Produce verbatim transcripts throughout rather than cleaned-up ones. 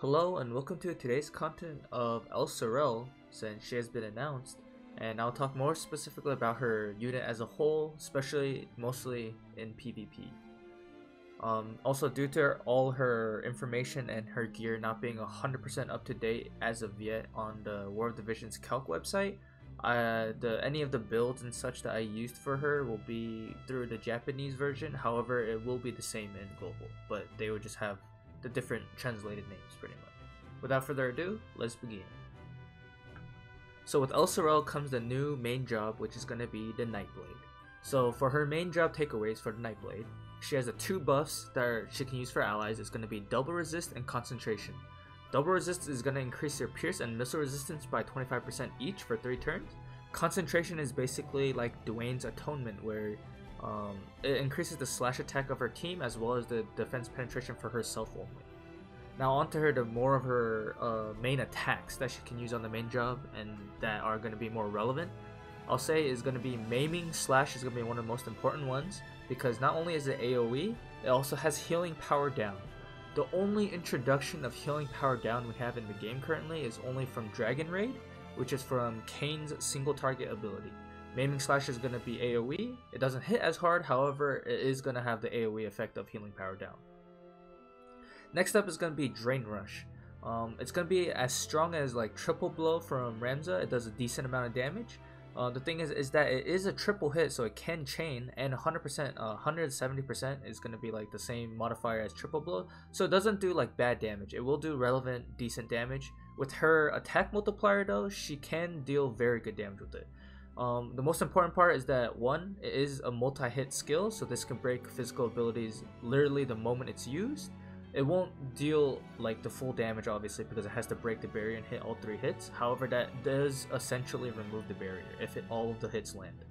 Hello and welcome to today's content of Elsirelle, since she has been announced, and I'll talk more specifically about her unit as a whole, especially mostly in PvP. Um, also, due to all her information and her gear not being one hundred percent up to date as of yet on the War of the Visions calc website, uh, the, any of the builds and such that I used for her will be through the Japanese version. However, it will be the same in global, but they will just have the different translated names pretty much. Without further ado, let's begin. So with Elsirelle comes the new main job, which is going to be the Nightblade. So for her main job takeaways for the Nightblade, she has the two buffs that are, she can use for allies. It's going to be Double Resist and Concentration. Double Resist is going to increase your Pierce and Missile Resistance by twenty-five percent each for three turns. Concentration is basically like Duane's Atonement, where Um, it increases the slash attack of her team as well as the defense penetration for herself only. Now onto her the more of her uh, main attacks that she can use on the main job and that are going to be more relevant. I'll say is going to be maiming slash is going to be one of the most important ones, because not only is it A O E, it also has healing power down. The only introduction of healing power down we have in the game currently is only from Dragon Raid, which is from Kane's single target ability. Maiming Slash is going to be A O E. It doesn't hit as hard, however, it is going to have the A O E effect of healing power down. Next up is going to be Drain Rush. Um, it's going to be as strong as like Triple Blow from Ramza. It does a decent amount of damage. Uh, the thing is, is that it is a triple hit, so it can chain, and one hundred percent, uh, one hundred seventy percent is going to be like the same modifier as Triple Blow, so it doesn't do like bad damage. It will do relevant, decent damage. With her attack multiplier though, she can deal very good damage with it. Um, the most important part is that one, it is a multi-hit skill, so this can break physical abilities literally the moment it's used. It won't deal like the full damage obviously because it has to break the barrier and hit all three hits. However, that does essentially remove the barrier if it, all of the hits land.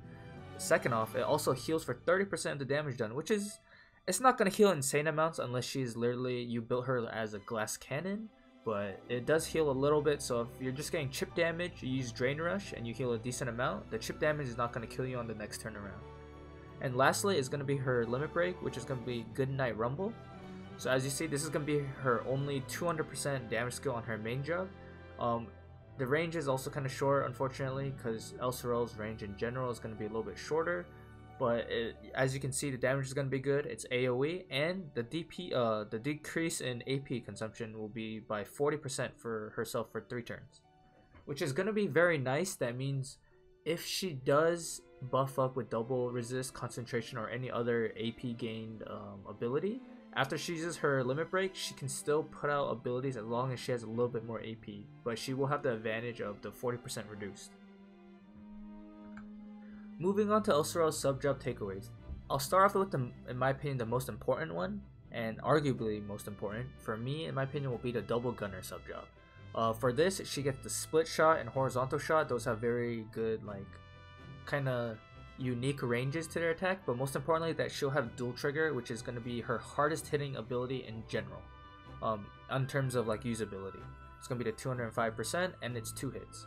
Second off, it also heals for thirty percent of the damage done, which is, it's not going to heal insane amounts unless she's literally, you built her as a glass cannon. But it does heal a little bit, so if you're just getting chip damage, you use Drain Rush and you heal a decent amount. The chip damage is not going to kill you on the next turn around. And lastly is going to be her Limit Break, which is going to be Goodnight Rumble. So as you see, this is going to be her only two hundred percent damage skill on her main job. Um, the range is also kind of short, unfortunately, because Elsirelle's range in general is going to be a little bit shorter. But it, as you can see, the damage is going to be good. It's A O E, and the D P, uh, the decrease in A P consumption will be by forty percent for herself for three turns, which is going to be very nice. That means if she does buff up with Double Resist, Concentration, or any other A P gained um, ability, after she uses her Limit Break, she can still put out abilities as long as she has a little bit more A P, but she will have the advantage of the forty percent reduced. Moving on to Elsirelle's sub-job takeaways, I'll start off with, the, in my opinion, the most important one, and arguably most important, for me, in my opinion, will be the Double Gunner sub-job. Uh, for this, she gets the split shot and horizontal shot. Those have very good, like, kind of unique ranges to their attack, but most importantly, that she'll have dual trigger, which is going to be her hardest hitting ability in general, um, in terms of, like, usability. It's going to be the two hundred five percent, and it's two hits.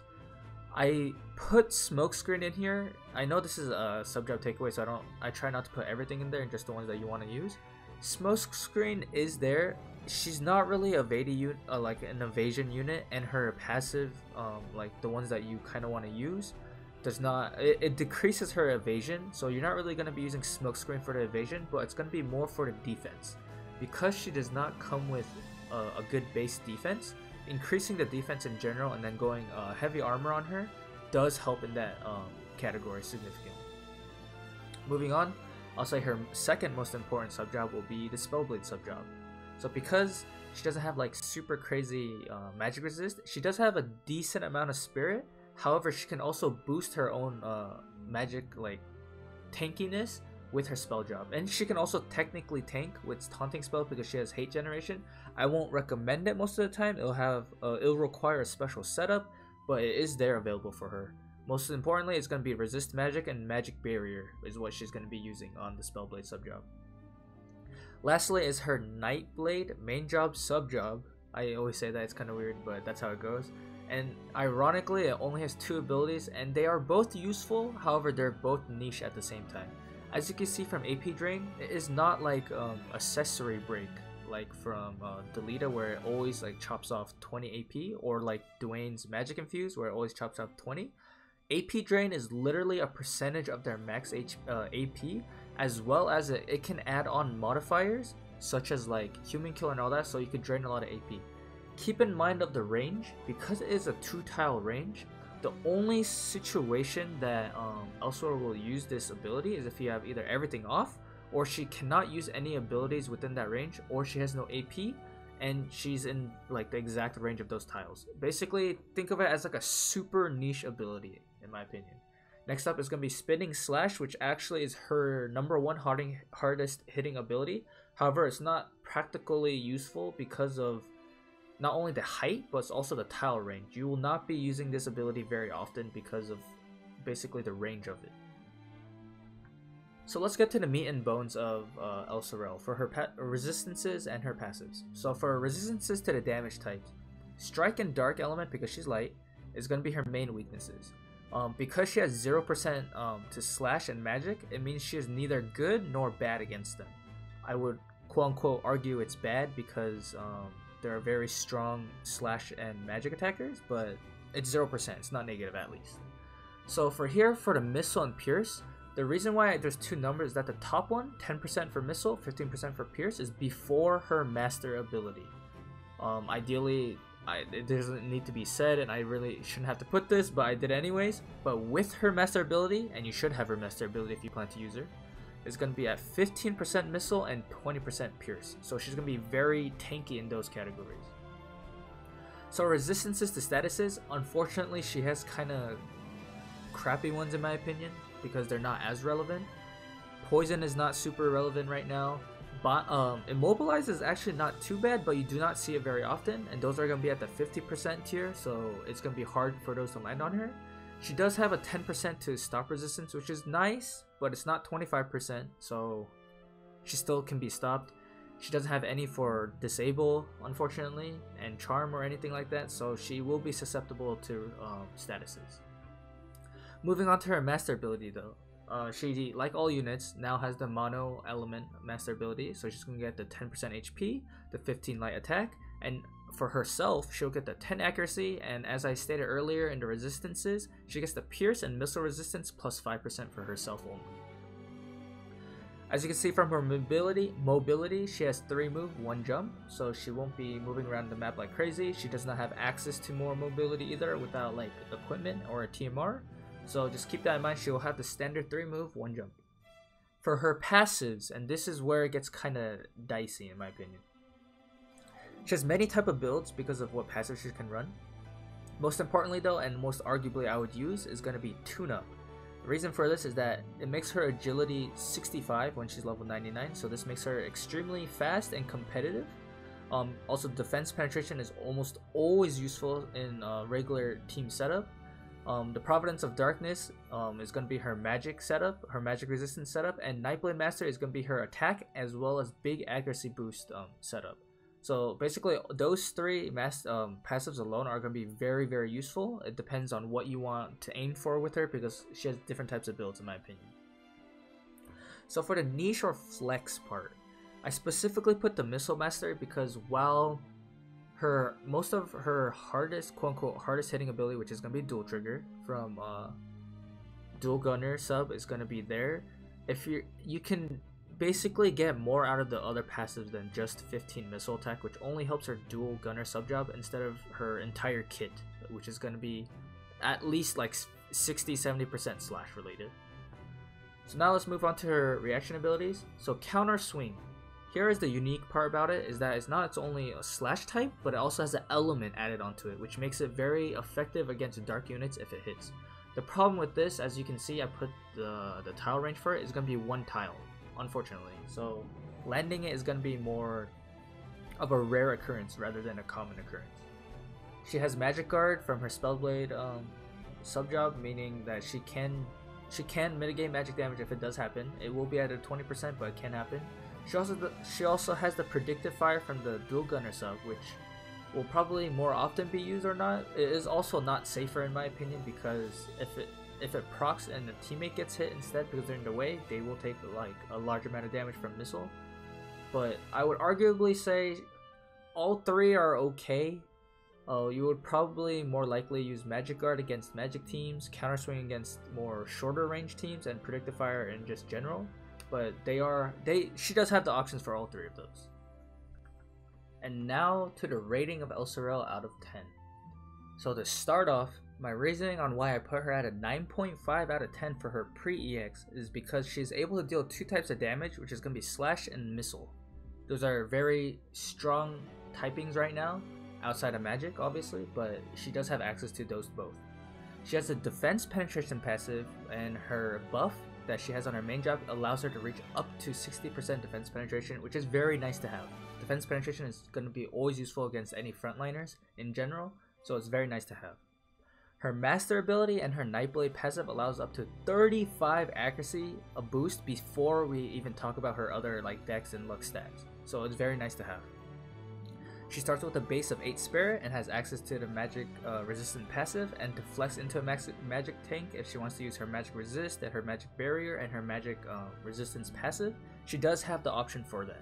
I put Smokescreen in here. I know this is a sub-job takeaway, so I don't. I try not to put everything in there and just the ones that you want to use. Smokescreen is there. She's not really a evade, uh, like an evasion unit, and her passive, um, like the ones that you kind of want to use, does not. It, it decreases her evasion, so you're not really going to be using Smokescreen for the evasion, but it's going to be more for the defense, because she does not come with uh, a good base defense. Increasing the defense in general and then going uh, heavy armor on her does help in that um, category significantly. Moving on, I'll say her second most important subjob will be the Spellblade subjob. So because she doesn't have like super crazy uh, magic resist, she does have a decent amount of spirit. However, she can also boost her own uh, magic like tankiness with her spell job, and she can also technically tank with taunting spell because she has hate generation. I won't recommend it most of the time. It'll have uh, it'll require a special setup, but it is there available for her. Most importantly, it's going to be resist magic and magic barrier is what she's going to be using on the Spellblade subjob. Lastly, is her Nightblade main job subjob. I always say that, it's kind of weird, but that's how it goes. And ironically, it only has two abilities, and they are both useful. However, they're both niche at the same time. As you can see from A P Drain, it is not like um, accessory break like from uh, Delita, where it always like chops off twenty A P, or like Duane's Magic Infused, where it always chops off twenty. A P drain is literally a percentage of their max H uh, A P, as well as it, it can add on modifiers such as like human kill and all that, so you could drain a lot of A P. Keep in mind of the range, because it is a two tile range. The only situation that um, Elsirelle will use this ability is if you have either everything off, or she cannot use any abilities within that range, or she has no A P and she's in like the exact range of those tiles. Basically, think of it as like a super niche ability, in my opinion. Next up is going to be Spinning Slash, which actually is her number one harding, hardest hitting ability. However, it's not practically useful because of not only the height, but it's also the tile range. You will not be using this ability very often because of basically the range of it. So let's get to the meat and bones of uh, Elsirelle for her pa resistances and her passives. So for resistances to the damage types, Strike and Dark Element, because she's light, is going to be her main weaknesses. Um, because she has zero percent um, to Slash and Magic, it means she is neither good nor bad against them. I would quote-unquote argue it's bad because um, there are very strong Slash and Magic attackers, but it's zero percent, it's not negative at least. So for here, for the Missile and Pierce, the reason why there's two numbers is that the top one, ten percent for Missile, fifteen percent for Pierce, is before her Master ability. Um, ideally, I, it doesn't need to be said, and I really shouldn't have to put this, but I did anyways. But with her Master ability, and you should have her Master ability if you plan to use her, is going to be at fifteen percent Missile and twenty percent Pierce. So she's going to be very tanky in those categories. So resistances to statuses, unfortunately she has kind of crappy ones in my opinion, because they're not as relevant. Poison is not super relevant right now. But, um, Immobilize is actually not too bad, but you do not see it very often, and those are going to be at the fifty percent tier, so it's going to be hard for those to land on her. She does have a ten percent to stop resistance, which is nice, but it's not twenty-five percent, so she still can be stopped. She doesn't have any for disable, unfortunately, and charm or anything like that, so she will be susceptible to um, statuses. Moving on to her master ability though, uh, she, like all units, now has the mono element master ability, so she's going to get the ten percent H P, the fifteen light attack, and for herself, she'll get the ten accuracy, and as I stated earlier in the resistances, she gets the pierce and missile resistance plus five percent for herself only. As you can see from her mobility, mobility, she has three move, one jump, so she won't be moving around the map like crazy. She does not have access to more mobility either without like equipment or a T M R, so just keep that in mind. She will have the standard three move, one jump. For her passives, and this is where it gets kind of dicey in my opinion. She has many type of builds because of what passives she can run. Most importantly though, and most arguably I would use, is going to be Tune-Up. The reason for this is that it makes her agility sixty-five when she's level ninety-nine, so this makes her extremely fast and competitive. Um, also, defense penetration is almost always useful in uh, regular team setup. Um, the Providence of Darkness um, is going to be her magic setup, her magic resistance setup, and Nightblade Master is going to be her attack as well as big accuracy boost um, setup. So basically, those three mass, um, passives alone are going to be very, very useful. It depends on what you want to aim for with her because she has different types of builds in my opinion. So for the niche or flex part, I specifically put the Missile Master because while her most of her hardest, quote-unquote, hardest hitting ability, which is going to be Dual Trigger from uh, Dual Gunner sub, is going to be there. If you you can basically get more out of the other passives than just fifteen missile attack, which only helps her dual gunner sub job instead of her entire kit, which is going to be at least like sixty to seventy percent slash related. So now let's move on to her reaction abilities. So counter swing, here is the unique part about it, is that it's not it's only a slash type, but it also has an element added onto it, which makes it very effective against dark units if it hits. The problem with this, as you can see, I put the, the tile range for it is going to be one tile, unfortunately, so landing it is going to be more of a rare occurrence rather than a common occurrence. She has Magic Guard from her Spellblade um, subjob, meaning that she can she can mitigate magic damage if it does happen. It will be at a twenty percent, but it can happen. She also she also has the Predictive Fire from the Dual Gunner sub, which will probably more often be used or not. It is also not safer in my opinion because if it If it procs and the teammate gets hit instead because they're in the way, they will take like a large amount of damage from missile. but I would arguably say all three are okay. Uh, you would probably more likely use Magic Guard against magic teams, Counter Swing against more shorter range teams, and Predictive Fire in just general. But they are they she does have the options for all three of those. And now to the rating of Elsirelle out of ten. So to start off, my reasoning on why I put her at a nine point five out of ten for her pre-E X is because she's able to deal two types of damage, which is going to be Slash and Missile. Those are very strong typings right now, outside of magic obviously, but she does have access to those both. She has a defense penetration passive, and her buff that she has on her main job allows her to reach up to sixty percent defense penetration, which is very nice to have. Defense penetration is going to be always useful against any frontliners in general, so it's very nice to have. Her master ability and her Nightblade passive allows up to thirty-five accuracy, a boost before we even talk about her other like dex and luck stats, so it's very nice to have. She starts with a base of eight spirit and has access to the magic uh, resistant passive and to flex into a magic tank if she wants to use her magic resist and her magic barrier and her magic uh, resistance passive. She does have the option for that.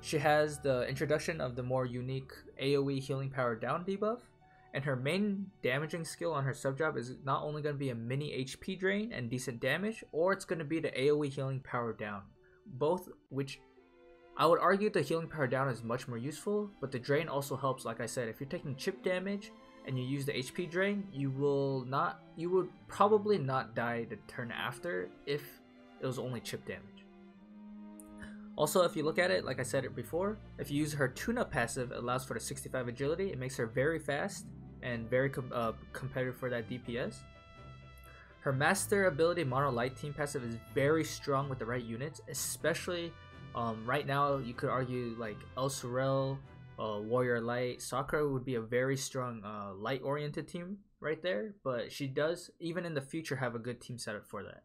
She has the introduction of the more unique AoE healing power down debuff, and her main damaging skill on her subjob is not only going to be a mini H P drain and decent damage, or it's going to be the AoE healing power down, both which I would argue the healing power down is much more useful, but the drain also helps. Like I said, if you're taking chip damage and you use the H P drain, you will not, you would probably not die the turn after if it was only chip damage. Also, if you look at it, like I said it before, if you use her Tuna passive, it allows for the sixty-five agility. It makes her very fast and very com uh, competitive for that D P S. Her master ability Mono Light Team passive is very strong with the right units, especially. Um, right now, you could argue like Elsirelle, uh, Warrior Light, Sakura would be a very strong uh, light-oriented team right there, but she does, even in the future, have a good team setup for that.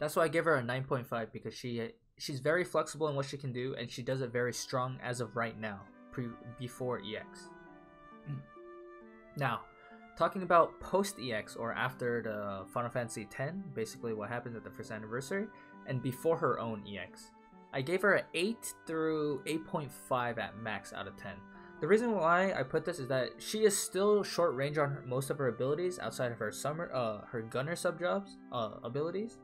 That's why I give her a nine point five, because she she's very flexible in what she can do, and she does it very strong as of right now, pre before E X. Now, talking about post-E X, or after the Final Fantasy ten, basically what happens at the first anniversary, and before her own E X. I gave her an eight through eight point five at max out of ten. The reason why I put this is that she is still short range on her, most of her abilities outside of her summer, uh, her gunner subjobs uh, abilities.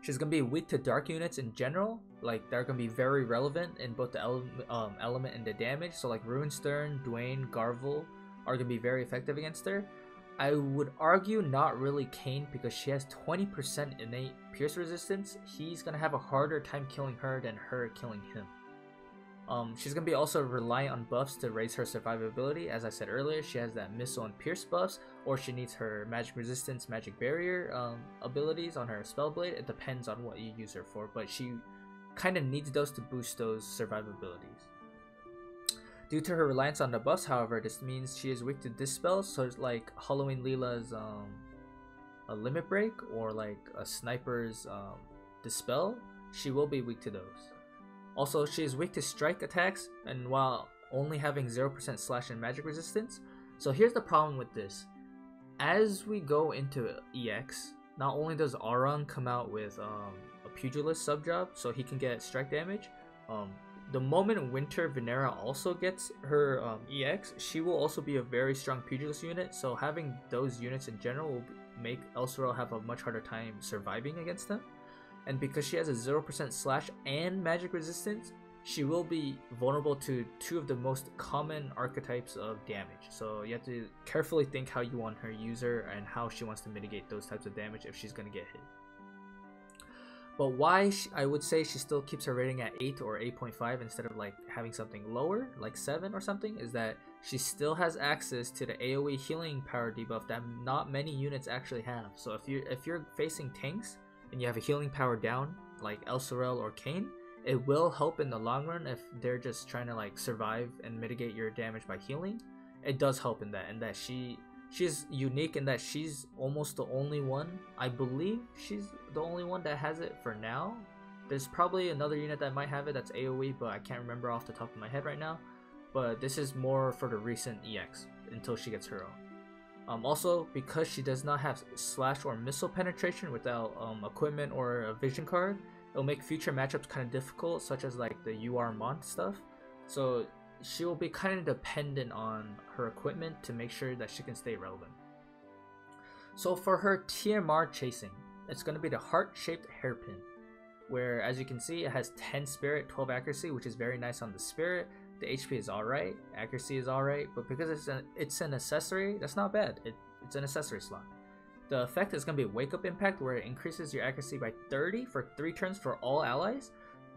She's going to be weak to dark units in general, like they're going to be very relevant in both the ele um, element and the damage, so like Ruin Stern, Duane, Garvel are going to be very effective against her. I would argue not really Kane, because she has twenty percent innate pierce resistance. He's going to have a harder time killing her than her killing him. Um, she's going to be also reliant on buffs to raise her survivability. As I said earlier, she has that missile and pierce buffs, or she needs her magic resistance, magic barrier um, abilities on her spellblade. It depends on what you use her for, but she kind of needs those to boost those survivabilities. Due to her reliance on the buffs, however, this means she is weak to dispels, so it's like Halloween Lila's um, a limit break, or like a sniper's um, dispel. She will be weak to those. Also, she is weak to strike attacks, and while only having zero percent slash and magic resistance. So here's the problem with this. As we go into E X, not only does Aron come out with um, a pugilist subjob, so he can get strike damage, um, the moment Winter Venera also gets her um, E X, she will also be a very strong pugilist unit, so having those units in general will make Elsirelle have a much harder time surviving against them. And because she has a zero percent slash and magic resistance, she will be vulnerable to two of the most common archetypes of damage, so you have to carefully think how you want her user and how she wants to mitigate those types of damage if she's going to get hit. But why she, I would say she still keeps her rating at eight or eight point five instead of like having something lower, like seven or something, is that she still has access to the AoE healing power debuff that not many units actually have. So if you're, if you're facing tanks and you have a healing power down, like Elsirelle or Kane, it will help in the long run if they're just trying to like survive and mitigate your damage by healing. It does help in that, and that she... She's unique in that she's almost the only one. I believe she's the only one that has it for now. There's probably another unit that might have it that's AoE, but I can't remember off the top of my head right now. But this is more for the recent E X, until she gets her own. Um, also, because she does not have slash or missile penetration without um, equipment or a vision card, it'll make future matchups kind of difficult, such as like the U R Mont stuff. So she will be kind of dependent on her equipment to make sure that she can stay relevant. So for her T M R chasing, it's going to be the heart-shaped hairpin, where as you can see it has ten spirit, twelve accuracy, which is very nice on the spirit. The H P is alright, accuracy is alright, but because it's an, it's an accessory, that's not bad. It, it's an accessory slot. The effect is going to be Wake Up Impact, where it increases your accuracy by thirty for three turns for all allies.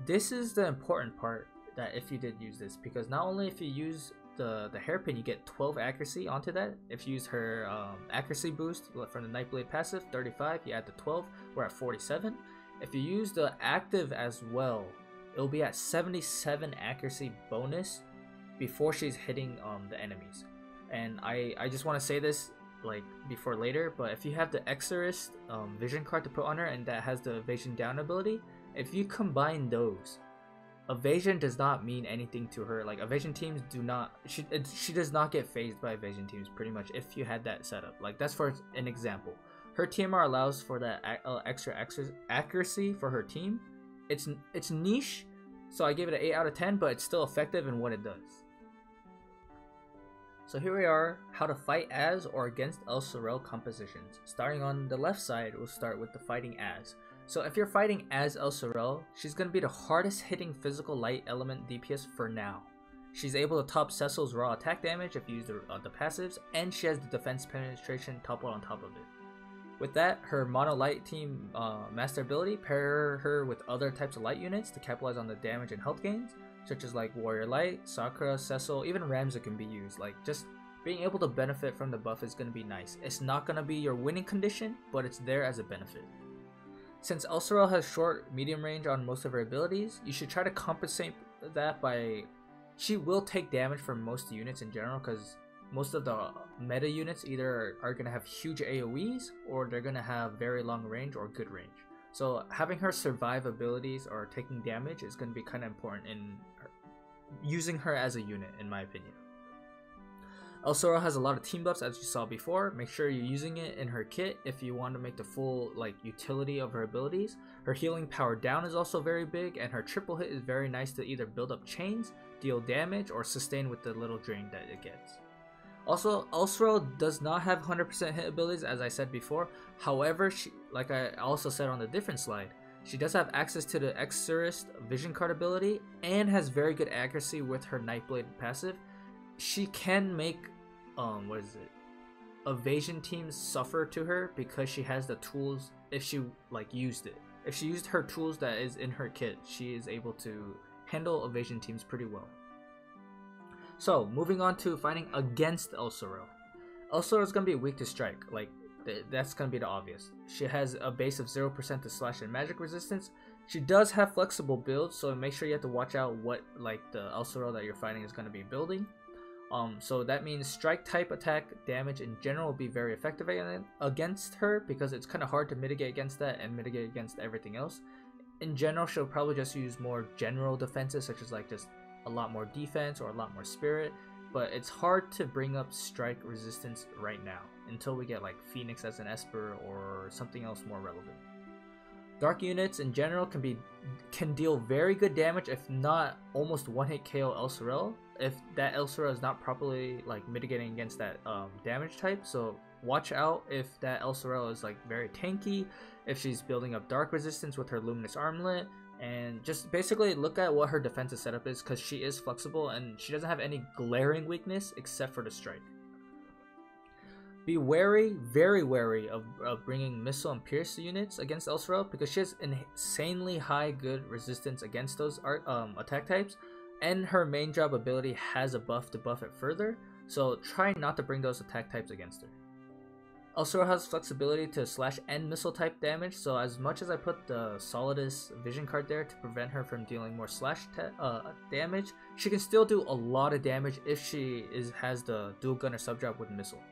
This is the important part, that if you did use this, because not only if you use the, the hairpin, you get twelve accuracy onto that. If you use her um, accuracy boost from the Nightblade passive, thirty-five, you add the twelve, we're at forty-seven. If you use the active as well, it'll be at seventy-seven accuracy bonus before she's hitting um, the enemies. And I, I just want to say this like before later, but if you have the Exorcist um, vision card to put on her, and that has the evasion down ability, if you combine those, evasion does not mean anything to her. Like evasion teams do not, she, it, she does not get phased by evasion teams pretty much if you had that setup. Like that's for an example. Her T M R allows for that uh, extra accuracy for her team. It's it's niche, so I give it an eight out of ten, but it's still effective in what it does. So here we are, how to fight as or against Elsirelle compositions. Starting on the left side, we'll start with the fighting as. So if you're fighting as Elsirelle, she's going to be the hardest hitting physical light element D P S for now. She's able to top Cecil's raw attack damage if you use the, uh, the passives, and she has the defense penetration toppled on top of it. With that, her mono light team uh, master ability, pair her with other types of light units to capitalize on the damage and health gains, such as like Warrior Light, Sakura, Cecil, even Ramza can be used. Like just being able to benefit from the buff is going to be nice. It's not going to be your winning condition, but it's there as a benefit. Since Elsirelle has short, medium range on most of her abilities, you should try to compensate that by... She will take damage from most units in general, because most of the meta units either are going to have huge A O Es, or they're going to have very long range or good range. So having her survive abilities or taking damage is going to be kind of important in her, using her as a unit, in my opinion. Elsirelle has a lot of team buffs, as you saw before. Make sure you're using it in her kit if you want to make the full like utility of her abilities. Her healing power down is also very big, and her triple hit is very nice to either build up chains, deal damage, or sustain with the little drain that it gets. Also, Elsirelle does not have one hundred percent hit abilities, as I said before. However, she, like I also said on the different slide, she does have access to the Exorcist vision card ability and has very good accuracy with her Nightblade passive. She can make, um, what is it, evasion teams suffer to her because she has the tools if she like used it. If she used her tools that is in her kit, she is able to handle evasion teams pretty well. So, moving on to fighting against Elsirelle. Elsirelle is going to be weak to strike, like, th that's going to be the obvious. She has a base of zero percent to slash and magic resistance. She does have flexible builds, so make sure you have to watch out what, like, the Elsirelle that you're fighting is going to be building. Um, so that means strike type attack damage in general will be very effective against her, because it's kind of hard to mitigate against that and mitigate against everything else. In general, she'll probably just use more general defenses, such as, like, just a lot more defense or a lot more spirit, but it's hard to bring up strike resistance right now until we get like Phoenix as an Esper or something else more relevant. Dark units in general can be can deal very good damage, if not almost one hit K O Elsirelle, if that Elsirelle is not properly like mitigating against that um, damage type. So watch out if that Elsirelle is like very tanky, if she's building up dark resistance with her luminous armlet. And just basically look at what her defensive setup is, because she is flexible and she doesn't have any glaring weakness except for the strike. Be wary, very wary of, of bringing missile and pierce units against Elsirelle, because she has insanely high good resistance against those art, um, attack types, and her main job ability has a buff to buff it further, so try not to bring those attack types against her. Elsirelle has flexibility to slash and missile type damage, so as much as I put the Solidus vision card there to prevent her from dealing more slash uh, damage, she can still do a lot of damage if she is has the dual gunner sub drop with missile.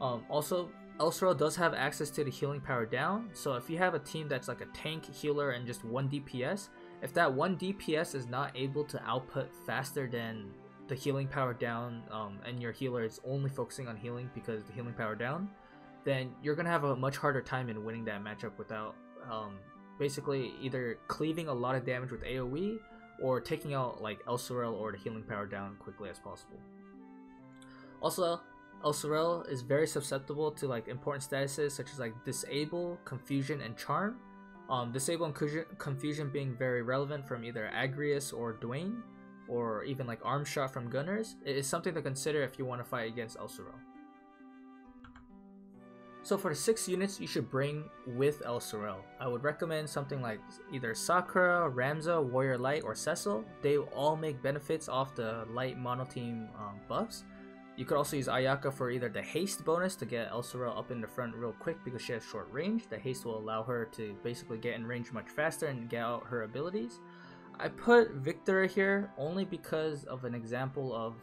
Um, also, Elsirelle does have access to the healing power down, so if you have a team that's like a tank, healer, and just one D P S, if that one D P S is not able to output faster than the healing power down, um, and your healer is only focusing on healing because the healing power down, then you're gonna have a much harder time in winning that matchup without um, basically either cleaving a lot of damage with AoE or taking out like Elsirelle or the healing power down quickly as possible. Also, Elsirelle is very susceptible to like important statuses such as like Disable, Confusion, and Charm. Um, Disable and Confusion being very relevant from either Agrias or Duane, or even like Arm Shot from Gunners. It is something to consider if you want to fight against Elsirelle. So for the six units you should bring with Elsirelle, I would recommend something like either Sakura, Ramza, Warrior Light, or Cecil. They all make benefits off the light mono team um, buffs. You could also use Ayaka for either the haste bonus to get Elsirelle up in the front real quick because she has short range. The haste will allow her to basically get in range much faster and get out her abilities. I put Victor here only because of an example of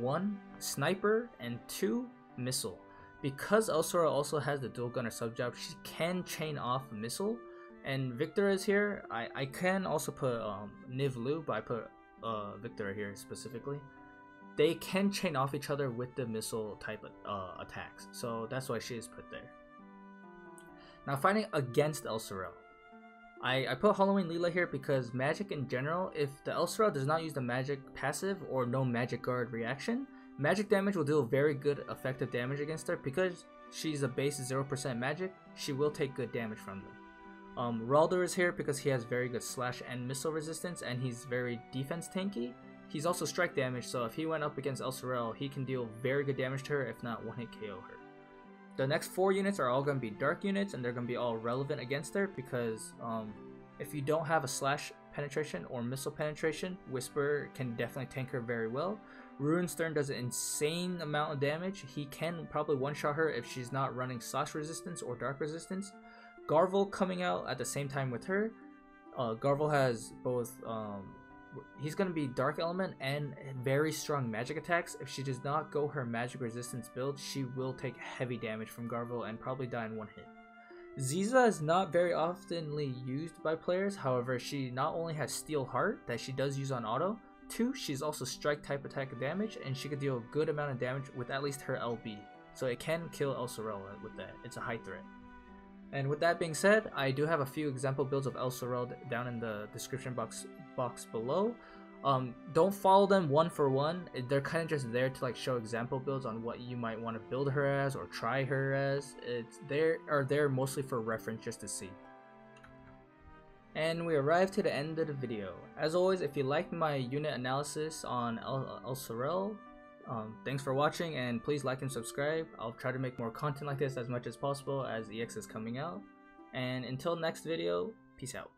one, Sniper, and two, Missile. Because Elsirelle also has the dual gunner subjob, she can chain off Missile, and Victor is here. I, I can also put um, Niv Lu, but I put uh, Victor here specifically. They can chain off each other with the missile type uh, attacks, so that's why she is put there. Now fighting against Elsirelle, I, I put Halloween Lila here because magic in general, if the Elsirelle does not use the magic passive or no magic guard reaction, magic damage will deal very good effective damage against her. Because she's a base zero percent magic, she will take good damage from them. Um, Raudor is here because he has very good slash and missile resistance, and he's very defense tanky. He's also strike damage, so if he went up against Elsirelle, he can deal very good damage to her, if not one hit K O her. The next four units are all going to be dark units, and they're going to be all relevant against her because um, if you don't have a slash penetration or missile penetration, Whisper can definitely tank her very well. Ruin Stern does an insane amount of damage. He can probably one-shot her if she's not running slash resistance or dark resistance. Garvel coming out at the same time with her. Uh, Garvel has both, um, he's going to be dark element and very strong magic attacks. If she does not go her magic resistance build, she will take heavy damage from Garvel and probably die in one hit. Ziza is not very oftenly used by players, however she not only has Steel Heart that she does use on auto, two, she's also strike type attack damage, and she could deal a good amount of damage with at least her L B, so it can kill Elsirelle with that. It's a high threat. And with that being said, I do have a few example builds of Elsirelle down in the description box box below. Um, don't follow them one for one. They're kind of just there to like show example builds on what you might want to build her as or try her as. It's there are there mostly for reference just to see. And we arrive to the end of the video. As always, if you liked my unit analysis on El Elsirelle, um, thanks for watching, and please like and subscribe. I'll try to make more content like this as much as possible as E X is coming out. And until next video, peace out.